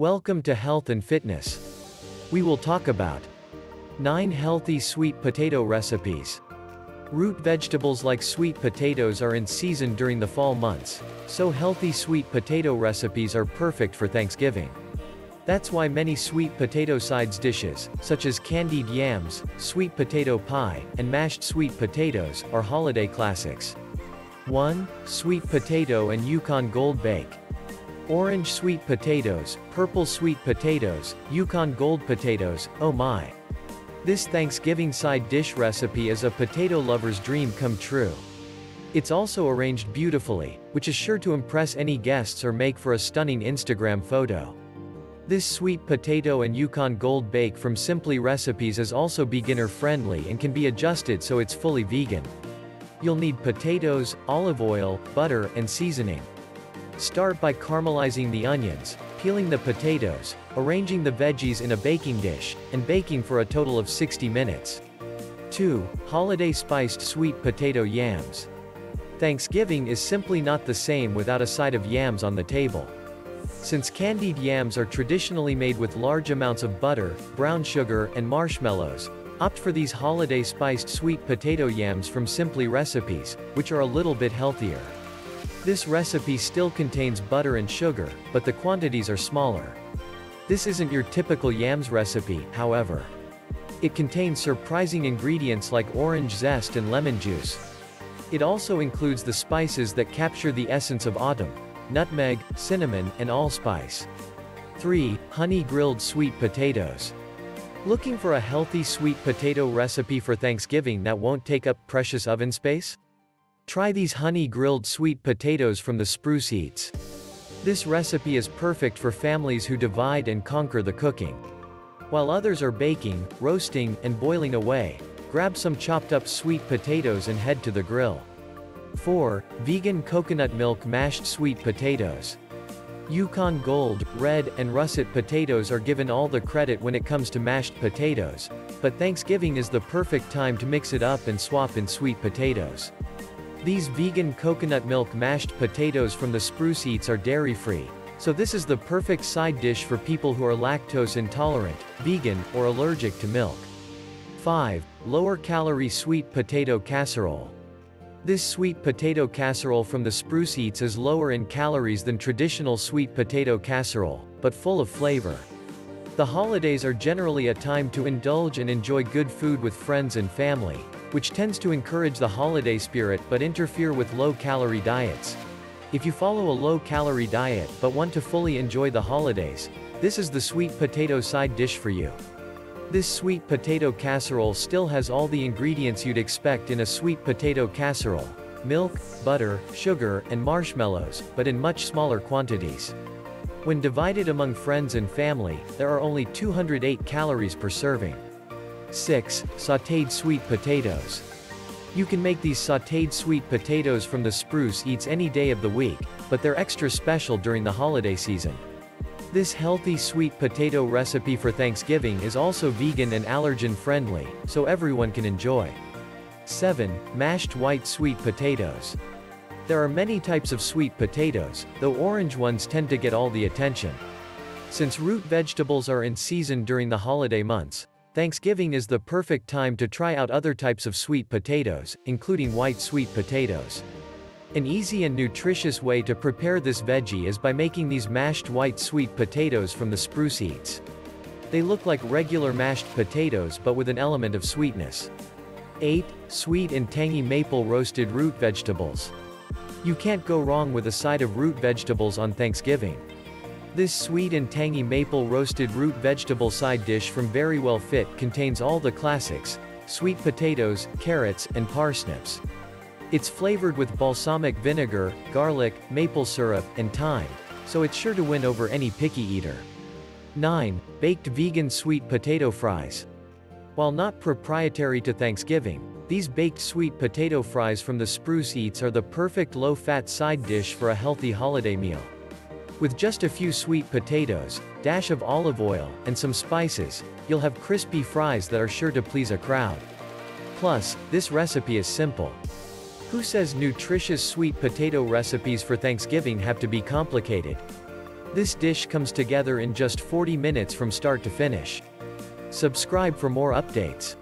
Welcome to Health and Fitness. We will talk about 9 healthy sweet potato recipes. Root vegetables like sweet potatoes are in season during the fall months, so healthy sweet potato recipes are perfect for Thanksgiving. That's why many sweet potato sides dishes, such as candied yams, sweet potato pie, and mashed sweet potatoes, are holiday classics. 1. Sweet potato and Yukon Gold Bake. Orange sweet potatoes, purple sweet potatoes, Yukon Gold potatoes, oh my. This Thanksgiving side dish recipe is a potato lover's dream come true. It's also arranged beautifully, which is sure to impress any guests or make for a stunning Instagram photo. This sweet potato and Yukon Gold bake from Simply Recipes is also beginner friendly and can be adjusted so it's fully vegan. You'll need potatoes, olive oil, butter, and seasoning. Start by caramelizing the onions, peeling the potatoes, arranging the veggies in a baking dish, and baking for a total of 60 minutes. 2. Holiday spiced sweet potato yams. Thanksgiving is simply not the same without a side of yams on the table. Since candied yams are traditionally made with large amounts of butter, brown sugar, and marshmallows, opt for these holiday spiced sweet potato yams from Simply Recipes, which are a little bit healthier. This recipe still contains butter and sugar, but the quantities are smaller. This isn't your typical yams recipe, however. It contains surprising ingredients like orange zest and lemon juice. It also includes the spices that capture the essence of autumn: nutmeg, cinnamon, and allspice. 3. Honey grilled sweet potatoes. Looking for a healthy sweet potato recipe for Thanksgiving that won't take up precious oven space? Try these honey-grilled sweet potatoes from the Spruce Eats. This recipe is perfect for families who divide and conquer the cooking. While others are baking, roasting, and boiling away, grab some chopped up sweet potatoes and head to the grill. 4. Vegan coconut milk mashed sweet potatoes. Yukon Gold, red, and russet potatoes are given all the credit when it comes to mashed potatoes, but Thanksgiving is the perfect time to mix it up and swap in sweet potatoes. These vegan coconut milk mashed potatoes from the Spruce Eats are dairy-free, so this is the perfect side dish for people who are lactose intolerant, vegan, or allergic to milk. 5. Lower-calorie sweet potato casserole. This sweet potato casserole from the Spruce Eats is lower in calories than traditional sweet potato casserole, but full of flavor. The holidays are generally a time to indulge and enjoy good food with friends and family, which tends to encourage the holiday spirit but interfere with low-calorie diets. If you follow a low-calorie diet but want to fully enjoy the holidays, this is the sweet potato side dish for you. This sweet potato casserole still has all the ingredients you'd expect in a sweet potato casserole: milk, butter, sugar, and marshmallows, but in much smaller quantities. When divided among friends and family, there are only 208 calories per serving. 6. Sautéed sweet potatoes. You can make these sautéed sweet potatoes from the Spruce Eats any day of the week, but they're extra special during the holiday season. This healthy sweet potato recipe for Thanksgiving is also vegan and allergen friendly, so everyone can enjoy. 7. Mashed white sweet potatoes. There are many types of sweet potatoes, though orange ones tend to get all the attention. Since root vegetables are in season during the holiday months, Thanksgiving is the perfect time to try out other types of sweet potatoes, including white sweet potatoes. An easy and nutritious way to prepare this veggie is by making these mashed white sweet potatoes from the Spruce Eats. They look like regular mashed potatoes but with an element of sweetness. 8. Sweet and tangy maple roasted root vegetables. You can't go wrong with a side of root vegetables on Thanksgiving. This sweet and tangy maple roasted root vegetable side dish from Very Well Fit contains all the classics: sweet potatoes, carrots, and parsnips. It's flavored with balsamic vinegar, garlic, maple syrup, and thyme, so it's sure to win over any picky eater. 9. Baked vegan sweet potato fries. While not proprietary to Thanksgiving, these baked sweet potato fries from the Spruce Eats are the perfect low-fat side dish for a healthy holiday meal. With just a few sweet potatoes, dash of olive oil, and some spices, you'll have crispy fries that are sure to please a crowd. Plus, this recipe is simple. Who says nutritious sweet potato recipes for Thanksgiving have to be complicated? This dish comes together in just 40 minutes from start to finish. Subscribe for more updates.